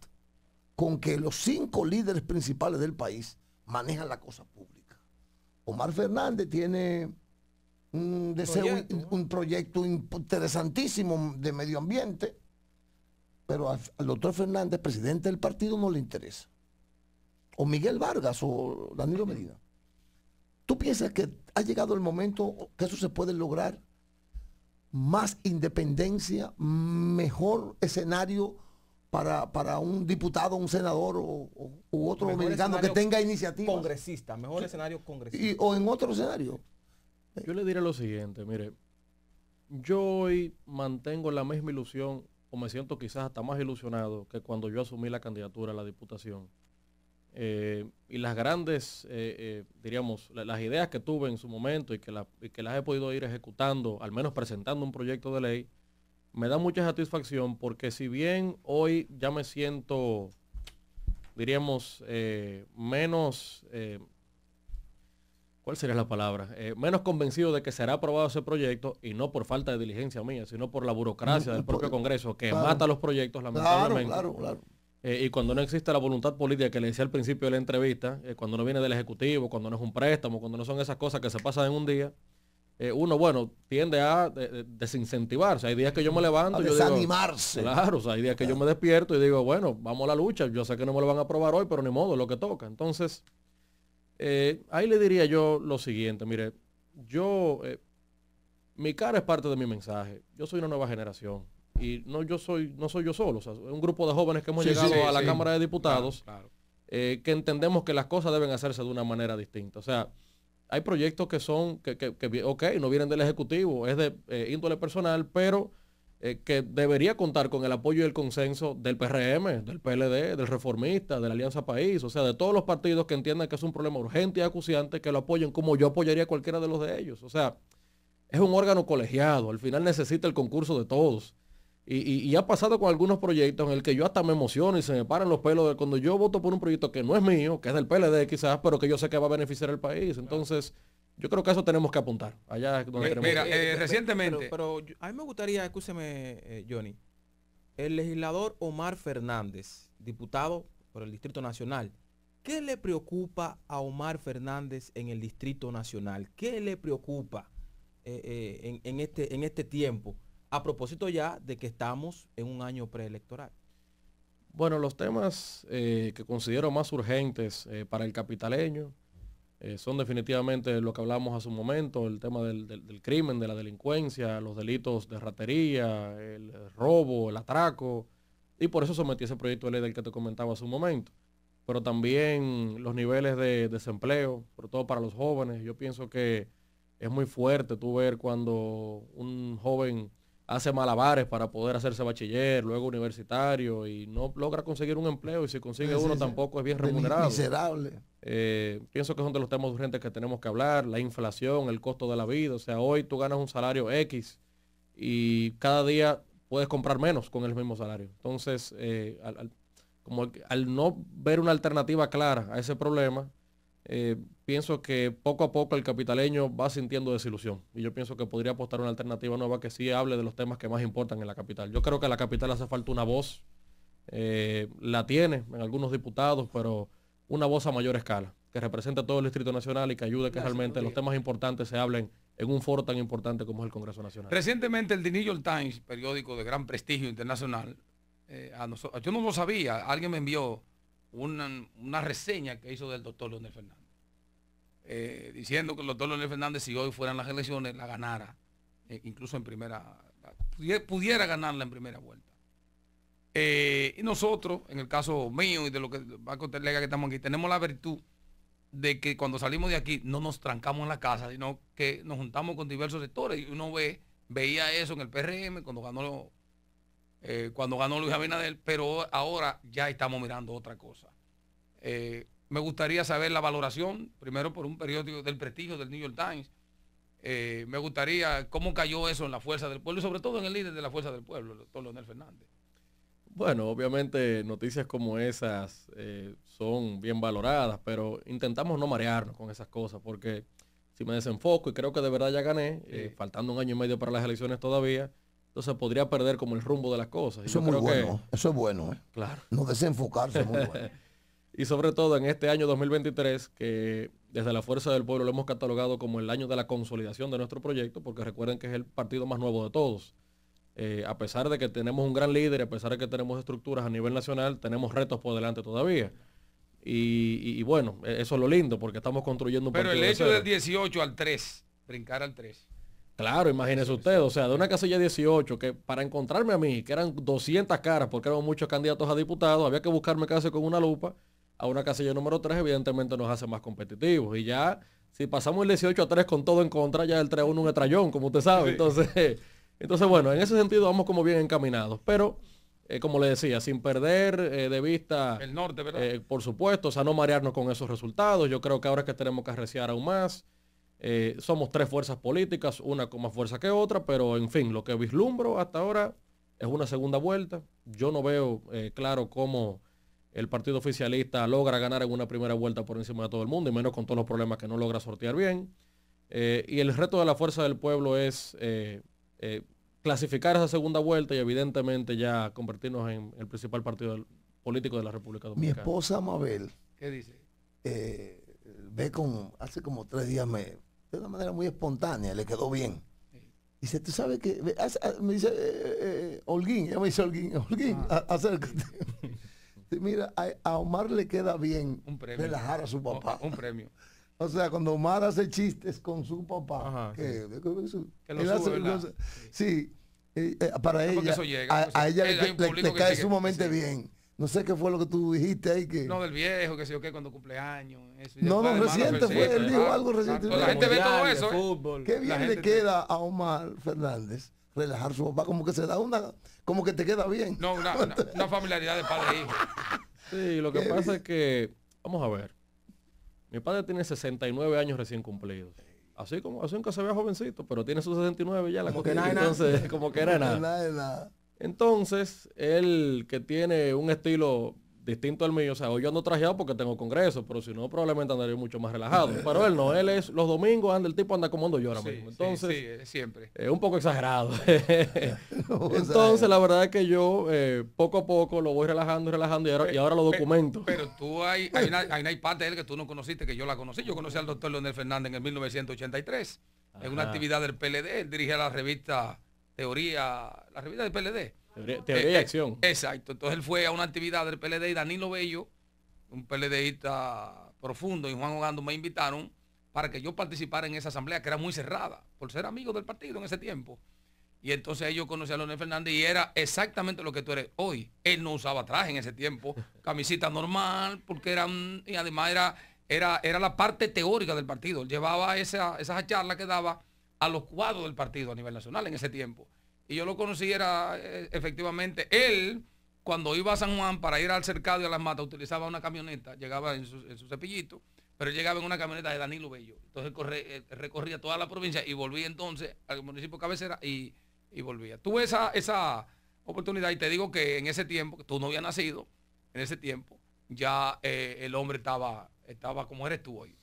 con que los 5 líderes principales del país manejan la cosa pública. Omar Fernández tiene un deseo, un proyecto interesantísimo de medio ambiente, pero al doctor Fernández, presidente del partido, no le interesa. O Miguel Vargas o Danilo Medina. ¿Tú piensas que ha llegado el momento que eso se puede lograr? Más independencia, mejor escenario para un diputado, un senador u otro dominicano que tenga iniciativa. Congresista, mejor escenario congresista. O en otro escenario. Yo le diré lo siguiente, mire, yo hoy mantengo la misma ilusión, o me siento quizás hasta más ilusionado que cuando yo asumí la candidatura a la diputación. Y las grandes, diríamos, las ideas que tuve en su momento y que las he podido ir ejecutando, al menos presentando un proyecto de ley, me da mucha satisfacción, porque si bien hoy ya me siento, diríamos, menos, ¿cuál sería la palabra? Menos convencido de que será aprobado ese proyecto, y no por falta de diligencia mía, sino por la burocracia del propio Congreso, que mata los proyectos, lamentablemente. Claro. Y cuando no existe la voluntad política que le decía al principio de la entrevista, cuando no viene del Ejecutivo, cuando no es un préstamo, cuando no son esas cosas que se pasan en un día, uno, bueno, tiende a desincentivarse. Hay días que yo me levanto, desanimarse. Digo, claro, o sea, hay días que yo me despierto y digo, bueno, vamos a la lucha. Yo sé que no me lo van a aprobar hoy, pero ni modo, es lo que toca. Entonces, ahí le diría yo lo siguiente. Mire, yo, mi cara es parte de mi mensaje. Yo soy una nueva generación. Y no soy yo solo. O sea, un grupo de jóvenes que hemos llegado a la Cámara de Diputados, que entendemos que las cosas deben hacerse de una manera distinta. O sea, hay proyectos que son, ok, no vienen del Ejecutivo, es de índole personal, pero que debería contar con el apoyo y el consenso del PRM, del PLD, del Reformista, de la Alianza País, o sea, de todos los partidos que entiendan que es un problema urgente y acuciante, que lo apoyen como yo apoyaría a cualquiera de los de ellos. O sea, es un órgano colegiado, al final necesita el concurso de todos. Y ha pasado con algunos proyectos en el que yo hasta me emociono y se me paran los pelos de cuando yo voto por un proyecto que no es mío, que es del PLD quizás, pero que yo sé que va a beneficiar al país. Entonces, yo creo que a eso tenemos que apuntar. Allá es donde queremos. Mira, recientemente... Pero a mí me gustaría, escúcheme, Johnny, el legislador Omar Fernández, diputado por el Distrito Nacional, ¿qué le preocupa a Omar Fernández en el Distrito Nacional? ¿Qué le preocupa en este tiempo? A propósito ya de que estamos en un año preelectoral. Bueno, los temas que considero más urgentes para el capitaleño son definitivamente lo que hablamos hace un momento, el tema del crimen, de la delincuencia, los delitos de ratería, el robo, el atraco, y por eso sometí ese proyecto de ley del que te comentaba hace un momento. Pero también los niveles de desempleo, sobre todo para los jóvenes. Yo pienso que es muy fuerte tú ver cuando un joven hace malabares para poder hacerse bachiller, luego universitario, y no logra conseguir un empleo, y si consigue uno tampoco es bien remunerado. Miserable. Pienso que son de los temas urgentes que tenemos que hablar, la inflación, el costo de la vida. O sea, hoy tú ganas un salario X y cada día puedes comprar menos con el mismo salario. Entonces, al no ver una alternativa clara a ese problema, pienso que poco a poco el capitaleño va sintiendo desilusión, y yo pienso que podría apostar una alternativa nueva que sí hable de los temas que más importan en la capital. Yo creo que a la capital hace falta una voz, la tiene en algunos diputados, pero una voz a mayor escala, que represente a todo el Distrito Nacional y que ayude que realmente los temas importantes se hablen en un foro tan importante como es el Congreso Nacional. Recientemente el The New York Times, periódico de gran prestigio internacional, yo no lo sabía, alguien me envió una reseña que hizo del doctor Leonel Fernández, diciendo que el doctor Leonel Fernández, si hoy fueran las elecciones, la ganara, incluso en primera, pudiera ganarla en primera vuelta. Y nosotros, en el caso mío y de lo que va a contar Lega, que estamos aquí, tenemos la virtud de que cuando salimos de aquí no nos trancamos en la casa, sino que nos juntamos con diversos sectores, y uno veía eso en el PRM cuando ganó Luis Abinader, pero ahora ya estamos mirando otra cosa. Me gustaría saber la valoración, primero por un periódico del prestigio del New York Times. Me gustaría cómo cayó eso en la Fuerza del Pueblo, y sobre todo en el líder de la Fuerza del Pueblo, el doctor Leonel Fernández. Bueno, obviamente noticias como esas son bien valoradas, pero intentamos no marearnos con esas cosas, porque si me desenfoco y creo que de verdad ya gané, faltando un año y medio para las elecciones todavía, entonces podría perder como el rumbo de las cosas. Eso es muy bueno, eso es bueno. Claro. No desenfocarse es muy bueno. Y sobre todo en este año 2023, que desde la Fuerza del Pueblo lo hemos catalogado como el año de la consolidación de nuestro proyecto, porque recuerden que es el partido más nuevo de todos. A pesar de que tenemos un gran líder, a pesar de que tenemos estructuras a nivel nacional, tenemos retos por delante todavía. Y bueno, eso es lo lindo, porque estamos construyendo un partido. Pero el hecho del 18 al 3, brincar al 3. Claro, imagínese usted, o sea, de una casilla 18, que para encontrarme a mí, que eran 200 caras, porque eran muchos candidatos a diputados, había que buscarme casi con una lupa, a una casilla número 3, evidentemente nos hace más competitivos. Y ya, si pasamos el 18 a 3 con todo en contra, ya el 3-1 un estrellón, como usted sabe. Entonces, bueno, en ese sentido vamos como bien encaminados. Pero, como le decía, sin perder de vista el norte, ¿verdad? Por supuesto, o sea, no marearnos con esos resultados. Yo creo que ahora es que tenemos que arreciar aún más. Somos tres fuerzas políticas, una con más fuerza que otra, pero en fin, lo que vislumbro hasta ahora es una segunda vuelta. Yo no veo claro cómo el partido oficialista logra ganar en una primera vuelta por encima de todo el mundo, y menos con todos los problemas que no logra sortear bien. Y el reto de la Fuerza del Pueblo es clasificar esa segunda vuelta y evidentemente ya convertirnos en el principal partido político de la República Dominicana. Mi esposa Mabel, ¿qué dice? Hace como 3 días de una manera muy espontánea, le quedó bien. Dice, tú sabes que, me dice, Holguín, ella me dice Holguín, acércate. Mira, a Omar le queda bien un premio, relajar a su papá. Un premio. O sea, cuando Omar hace chistes con su papá, ajá, que lo sube, ¿verdad? Sí, para ella, a ella le cae sumamente bien. No sé qué fue lo que tú dijiste ahí que... No, del viejo, que sé yo qué, cuando cumpleaños. Eso, no, reciente fue, él dijo algo reciente. La gente ve todo eso, fútbol. Qué bien le queda a Omar Fernández relajar su papá, como que se da una... Como que te queda bien. No, una familiaridad de padre e hijo. Sí, lo que pasa es que... Vamos a ver. Mi padre tiene 69 años recién cumplidos. Así que se vea jovencito, pero tiene sus 69 ya. Entonces, como que era nada. Entonces, él que tiene un estilo distinto al mío, o sea, hoy yo ando trajeado porque tengo congreso, pero si no, probablemente andaría mucho más relajado. Pero él no, él es, los domingos anda, el tipo anda como ando yo ahora mismo. Entonces, sí, siempre. Es un poco exagerado. Entonces, la verdad es que yo poco a poco lo voy relajando y relajando y ahora lo documento. Pero tú hay una parte de él que tú no conociste, que yo la conocí. Yo conocí al doctor Leonel Fernández en el 1983, ajá, en una actividad del PLD. Él dirigía la revista Teoría, la revista del PLD. Teoría y acción. Exacto. Entonces él fue a una actividad del PLD y Danilo Bello, un PLDista profundo, y Juan Ogando me invitaron para que yo participara en esa asamblea que era muy cerrada, por ser amigo del partido en ese tiempo. Y entonces yo conocí a Leonel Fernández y era exactamente lo que tú eres hoy. Él no usaba traje en ese tiempo, camisita normal, porque era y además era la parte teórica del partido. Él llevaba esa charla que daba a los cuadros del partido a nivel nacional en ese tiempo. Y yo lo conocí, era efectivamente él, cuando iba a San Juan para ir al cercado y a las matas, utilizaba una camioneta, llegaba en su cepillito, pero llegaba en una camioneta de Danilo Bello. Entonces recorría toda la provincia y volvía entonces al municipio cabecera y volvía. Tuve esa oportunidad y te digo que en ese tiempo, que tú no habías nacido, en ese tiempo ya el hombre estaba como eres tú hoy.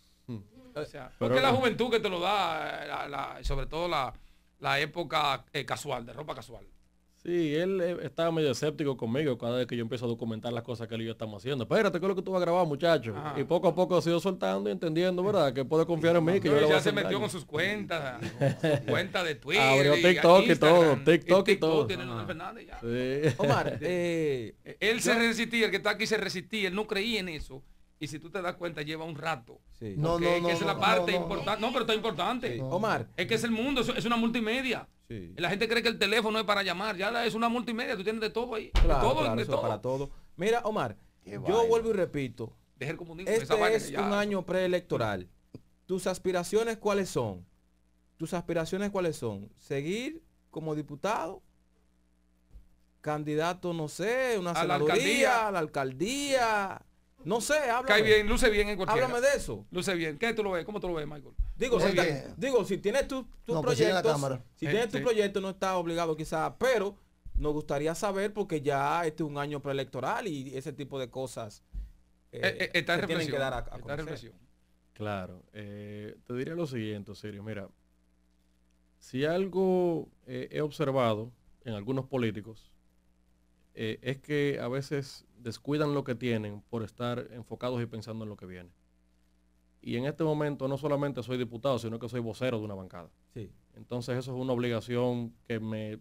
O sea, porque la juventud que te lo da, sobre todo la época casual, de ropa casual. Sí, él estaba medio escéptico conmigo cada vez que yo empiezo a documentar las cosas que él y yo estamos haciendo. Espérate, ¿qué es lo que tú vas a grabar, muchacho? Ah. Y poco a poco ha sido soltando y entendiendo, ¿verdad? Que puede confiar en mí. Que yo le voy a hacer metió daño. Con sus cuentas, de Twitter. Abrió TikTok y todo. TikTok tiene Leonel Fernández ya. Sí. Omar, él se resistía, el que está aquí se resistía, él no creía en eso. Y si tú te das cuenta, lleva un rato. Sí. No, esa es la parte importante. No, pero está importante. Sí. Omar. Es que es el mundo, es una multimedia. Sí. La gente cree que el teléfono es para llamar. Ya es una multimedia, tú tienes de todo ahí. Claro, de todo. Para todo. Mira, Omar, yo vuelvo y repito. Deja el comunismo, este es un año preelectoral. ¿Tus aspiraciones cuáles son? ¿Seguir como diputado? Candidato, no sé, una senaduría, a la alcaldía. No sé, háblame. Cae bien, luce bien en cualquier. Háblame de eso. Luce bien. ¿Qué tú lo ves? ¿Cómo tú lo ves, Michael? Si tienes tus proyectos, pues tu proyecto no estás obligado quizás, pero nos gustaría saber porque ya este es un año preelectoral y ese tipo de cosas tienen que dar a conocer. Claro. Te diría lo siguiente, Sirio. Mira, si algo he observado en algunos políticos, es que a veces descuidan lo que tienen por estar enfocados y pensando en lo que viene. Y en este momento no solamente soy diputado, sino que soy vocero de una bancada. Sí. Entonces eso es una obligación que me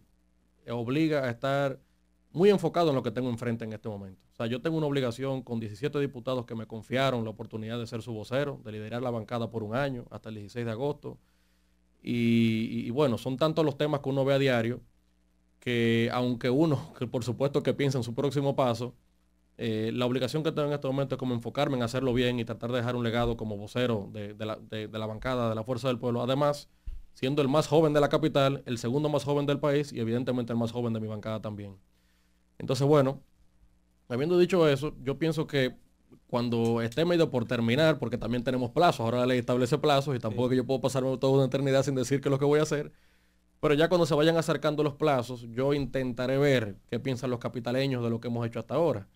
obliga a estar muy enfocado en lo que tengo enfrente en este momento. O sea, yo tengo una obligación con 17 diputados que me confiaron la oportunidad de ser su vocero, de liderar la bancada por un año, hasta el 16 de agosto. Y bueno, son tantos los temas que uno ve a diario, que aunque uno, que por supuesto que piensa en su próximo paso, la obligación que tengo en este momento es como enfocarme en hacerlo bien y tratar de dejar un legado como vocero de la bancada, de la Fuerza del Pueblo. Además, siendo el más joven de la capital, el segundo más joven del país y evidentemente el más joven de mi bancada también. Entonces, bueno, habiendo dicho eso, yo pienso que cuando esté medio por terminar, porque también tenemos plazos, ahora la ley establece plazos y tampoco que yo puedo pasarme toda una eternidad sin decir qué es lo que voy a hacer. Pero ya cuando se vayan acercando los plazos, yo intentaré ver qué piensan los capitaleños de lo que hemos hecho hasta ahora.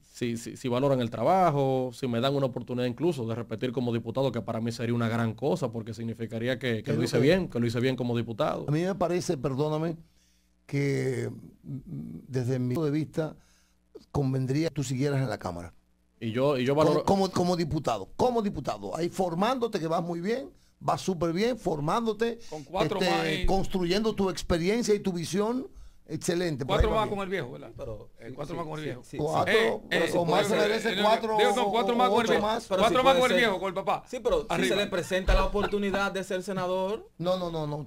Si valoran el trabajo, si me dan una oportunidad incluso de repetir como diputado, que para mí sería una gran cosa, porque significaría que lo hice bien, que lo hice bien como diputado. A mí me parece, perdóname, que desde mi punto de vista convendría que tú siguieras en la Cámara. Y yo valoro... Como diputado, ahí formándote que vas muy bien. Va súper bien, formándote, con construyendo tu experiencia y tu visión, excelente. 4 más con el viejo, ¿verdad? 4 más con el viejo. 4 más con el viejo, con el papá. Sí, pero si se le presenta la oportunidad de ser senador. No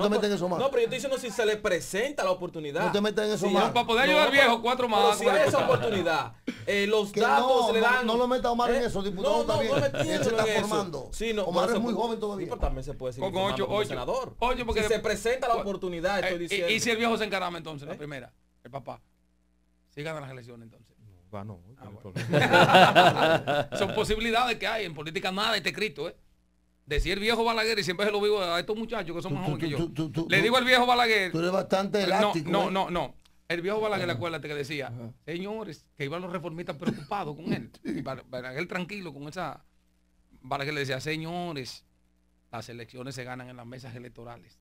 te metas en eso más. No, pero yo estoy diciendo si se le presenta la oportunidad. No te metas en eso más. Para poder ayudar al viejo, 4 más. Si hay esa oportunidad, los datos le dan. No lo metas a Omar en eso, diputado. No, él se está formando. Omar es muy joven todavía. Pero también se puede seguir como senador. Si se presenta la oportunidad, estoy diciendo. Y si el viejo se encarga entonces, la primera, el papá. Si ganan las elecciones entonces. Bueno. Son posibilidades que hay. En política nada está escrito, Decía el viejo Balaguer, y siempre se lo digo a estos muchachos que son más jóvenes que yo. Le digo al viejo Balaguer. Tú eres bastante elástico. No. El viejo Balaguer, acuérdate que decía, señores, que iban los reformistas preocupados con él. Y Balaguer tranquilo con esa. Balaguer le decía, señores, las elecciones se ganan en las mesas electorales.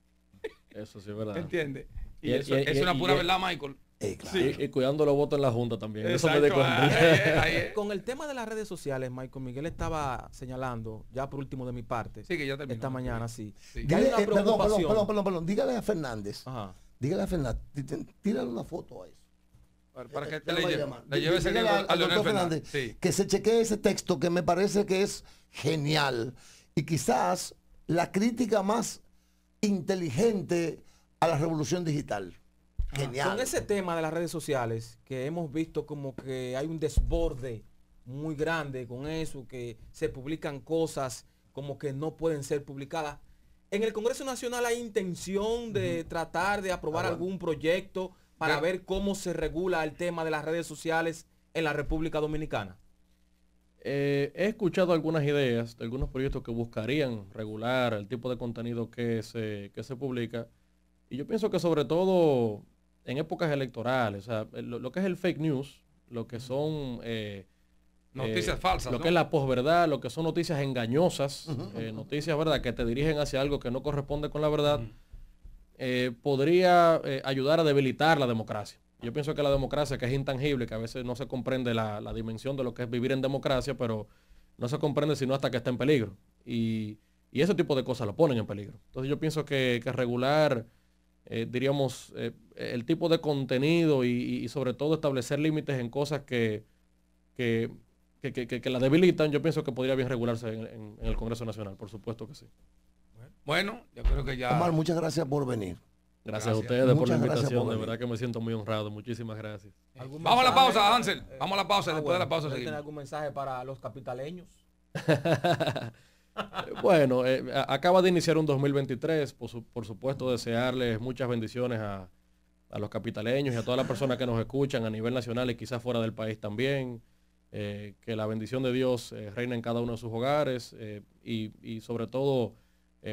Eso sí es verdad. ¿Entiendes? Y eso es una pura verdad, Michael. Claro. Sí. Y cuidando los votos en la Junta también. Exacto. Eso me con el tema de las redes sociales, Michael Miguel estaba señalando, ya por último de mi parte, sí, que ya terminó, esta mañana, sí. Dígale, hay una preocupación. Perdón. Dígale a Fernández. Ajá. Dígale a Fernández, tírale una foto a eso. Para que te le lleve ese libro a Leonel Fernández. Sí. Que se chequee ese texto que me parece que es genial. Y quizás la crítica más inteligente a la revolución digital. Genial. Con ese tema de las redes sociales, que hemos visto como que hay un desborde muy grande con eso, que se publican cosas como que no pueden ser publicadas. En el Congreso Nacional hay intención de tratar de aprobar algún proyecto para ver cómo se regula el tema de las redes sociales en la República Dominicana. He escuchado algunas ideas de algunos proyectos que buscarían regular el tipo de contenido que se publica. Y yo pienso que sobre todo en épocas electorales, o sea, lo que es el fake news, lo que son noticias falsas, lo que es la posverdad, lo que son noticias engañosas, noticias verdad que te dirigen hacia algo que no corresponde con la verdad, podría ayudar a debilitar la democracia. Yo pienso que la democracia, que es intangible, que a veces no se comprende la dimensión de lo que es vivir en democracia, pero no se comprende sino hasta que está en peligro. Y ese tipo de cosas lo ponen en peligro. Entonces yo pienso que regular, diríamos, el tipo de contenido y sobre todo establecer límites en cosas que la debilitan, yo pienso que podría bien regularse en el Congreso Nacional, por supuesto que sí. Bueno, yo creo que ya... Omar, muchas gracias por venir. Gracias a ustedes por la invitación, de verdad que me siento muy honrado, muchísimas gracias. Vamos a la pausa, Ansel, vamos a la pausa, después de la pausa seguimos. ¿Tiene algún mensaje para los capitaleños? Bueno, acaba de iniciar un 2023, por supuesto desearles muchas bendiciones a los capitaleños y a todas las personas que nos escuchan a nivel nacional y quizás fuera del país también, que la bendición de Dios reina en cada uno de sus hogares y sobre todo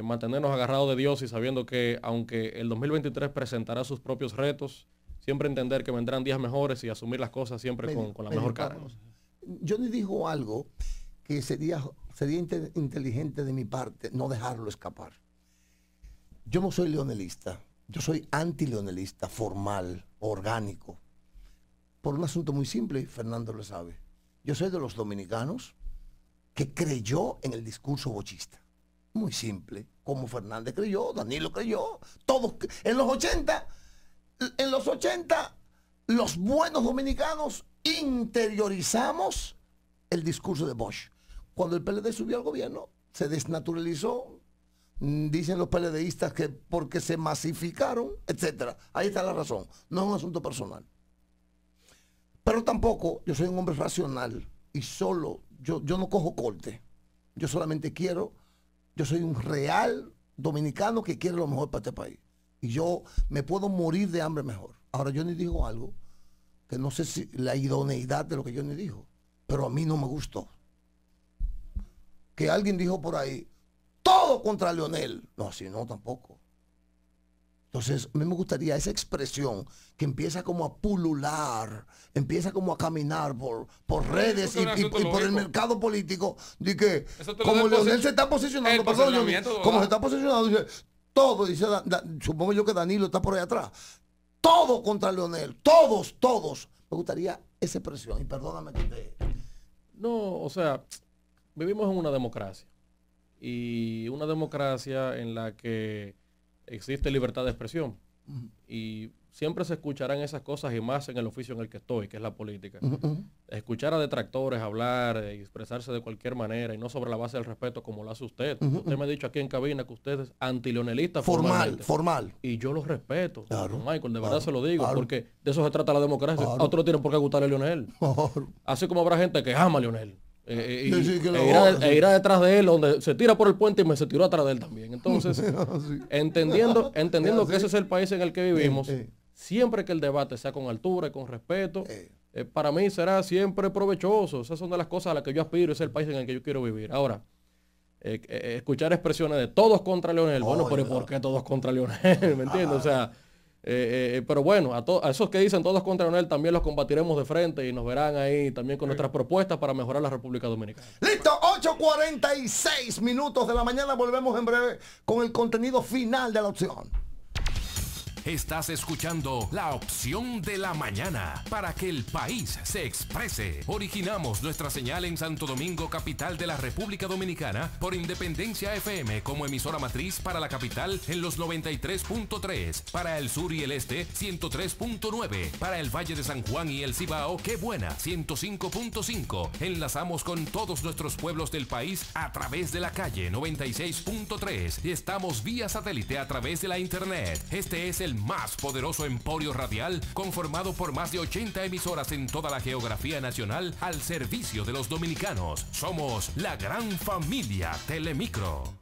mantenernos agarrados de Dios y sabiendo que aunque el 2023 presentará sus propios retos, siempre entender que vendrán días mejores y asumir las cosas siempre con la mejor cara. Johnny dijo algo que sería inteligente de mi parte no dejarlo escapar. Yo no soy leonelista, yo soy antileonelista formal, orgánico, por un asunto muy simple, y Fernando lo sabe. Yo soy de los dominicanos que creyó en el discurso bochista. Muy simple, como Fernández creyó, Danilo creyó, todos. En los 80, los buenos dominicanos interiorizamos el discurso de Bosch. Cuando el PLD subió al gobierno, se desnaturalizó, dicen los PLDistas que porque se masificaron, etc. Ahí está la razón, no es un asunto personal. Pero tampoco, yo soy un hombre racional y solo, yo no cojo corte, yo solamente quiero... Yo soy un real dominicano que quiere lo mejor para este país. Y yo me puedo morir de hambre mejor. Ahora, Johnny dijo algo que no sé si la idoneidad de lo que Johnny dijo, pero a mí no me gustó. Que alguien dijo por ahí, todo contra Leonel. No, así no, tampoco. Entonces, a mí me gustaría esa expresión que empieza como a pulular, empieza como a caminar por redes y por el mercado político, de que como Leonel se está posicionando, como se está posicionando, dice, todo, dice, supongo yo que Danilo está por ahí atrás, todo contra Leonel, todos. Me gustaría esa expresión, y perdóname que te... No, o sea, vivimos en una democracia, y una democracia en la que existe libertad de expresión y siempre se escucharán esas cosas y más en el oficio en el que estoy, que es la política. Escuchar a detractores hablar y expresarse de cualquier manera y no sobre la base del respeto como lo hace usted. Usted me ha dicho aquí en cabina que usted es antileonelista formal. Y yo lo respeto, claro, Michael, de verdad se lo digo, porque de eso se trata la democracia. A otros tienen por qué gustarle a Leonel. Así como habrá gente que ama a Leonel. Irá detrás de él, donde se tira por el puente y se tiró atrás de él también. Entonces, entendiendo que ese es el país en el que vivimos, siempre que el debate sea con altura y con respeto, para mí será siempre provechoso. Esas son de las cosas a las que yo aspiro, es el país en el que yo quiero vivir. Ahora, escuchar expresiones de todos contra Leonel. Bueno, pero ¿por qué todos contra Leonel? ¿Me entiendes? O sea, pero bueno, a esos que dicen todos contra Leonel también los combatiremos de frente y nos verán ahí también con nuestras propuestas para mejorar la República Dominicana. Listo, 8:46 minutos de la mañana. Volvemos en breve con el contenido final de La Opción. Estás escuchando La Opción de la Mañana, para que el país se exprese. Originamos nuestra señal en Santo Domingo, capital de la República Dominicana, por Independencia FM como emisora matriz para la capital en los 93.3, para el sur y el este 103.9, para el Valle de San Juan y el Cibao, Qué Buena 105.5. Enlazamos con todos nuestros pueblos del país a través de la calle 96.3 y estamos vía satélite a través de la internet. Este es el más poderoso emporio radial, conformado por más de 80 emisoras en toda la geografía nacional al servicio de los dominicanos. Somos la gran familia Telemicro.